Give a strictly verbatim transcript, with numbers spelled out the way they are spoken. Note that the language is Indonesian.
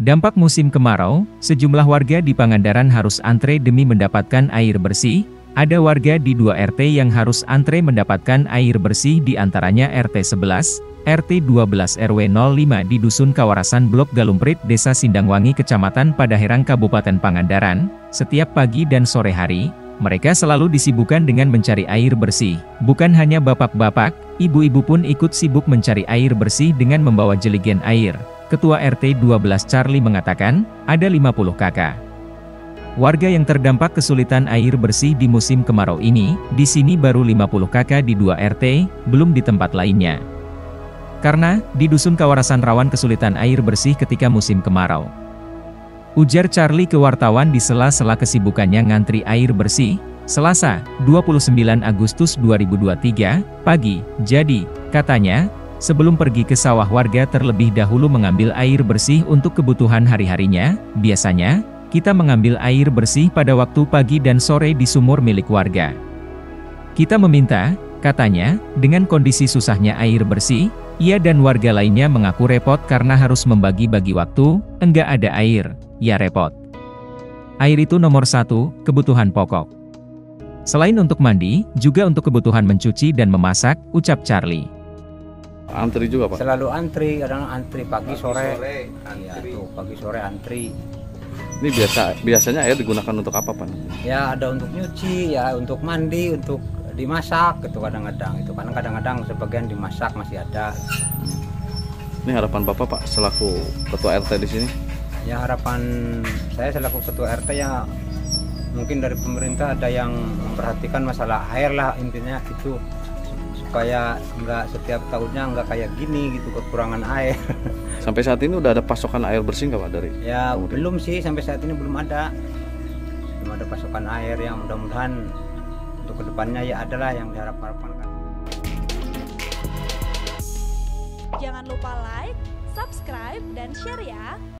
Dampak musim kemarau, sejumlah warga di Pangandaran harus antre demi mendapatkan air bersih. Ada warga di dua R T yang harus antre mendapatkan air bersih, di antaranya R T sebelas, R T dua belas R W nol lima di Dusun Kawarasan, Blok Galumprit, Desa Sindangwangi, Kecamatan Padaherang, Kabupaten Pangandaran. Setiap pagi dan sore hari, mereka selalu disibukkan dengan mencari air bersih. Bukan hanya bapak-bapak, ibu-ibu pun ikut sibuk mencari air bersih dengan membawa jeligen air. Ketua R T dua belas Charlie mengatakan, ada lima puluh kakak warga yang terdampak kesulitan air bersih di musim kemarau ini. Di sini baru lima puluh kakak di dua R T, belum di tempat lainnya. Karena di Dusun Kawarasan rawan kesulitan air bersih ketika musim kemarau. Ujar Charlie ke wartawan di sela-sela kesibukannya ngantri air bersih. Selasa, dua puluh sembilan Agustus dua ribu dua puluh tiga, pagi. Jadi, katanya, sebelum pergi ke sawah, warga terlebih dahulu mengambil air bersih untuk kebutuhan hari-harinya. Biasanya, kita mengambil air bersih pada waktu pagi dan sore di sumur milik warga. Kita meminta, katanya. Dengan kondisi susahnya air bersih, ia dan warga lainnya mengaku repot karena harus membagi-bagi waktu. Enggak ada air, ya repot. Air itu nomor satu, kebutuhan pokok. Selain untuk mandi, juga untuk kebutuhan mencuci dan memasak, ucap Charlie. Antri juga, Pak? Selalu antri, kadang antri pagi, pagi sore. sore antri. Ya, tuh, pagi sore antri. Ini biasa biasanya air digunakan untuk apa, Pak? Ya ada untuk nyuci, ya untuk mandi, untuk dimasak gitu kadang-kadang. Itu karena kadang-kadang sebagian dimasak masih ada. Ini harapan Bapak, Pak, selaku Ketua R T di sini? Ya harapan saya selaku Ketua R T ya mungkin dari pemerintah ada yang memperhatikan masalah air lah, intinya itu. Kayak nggak setiap tahunnya nggak kayak gini gitu kekurangan air. Sampai saat ini udah ada pasokan air bersih nggak, Pak, dari? Ya kemudian? Belum sih, sampai saat ini belum ada. Belum ada pasokan air, yang mudah-mudahan untuk kedepannya ya adalah yang diharap-harapkan. Jangan lupa like, subscribe, dan share ya.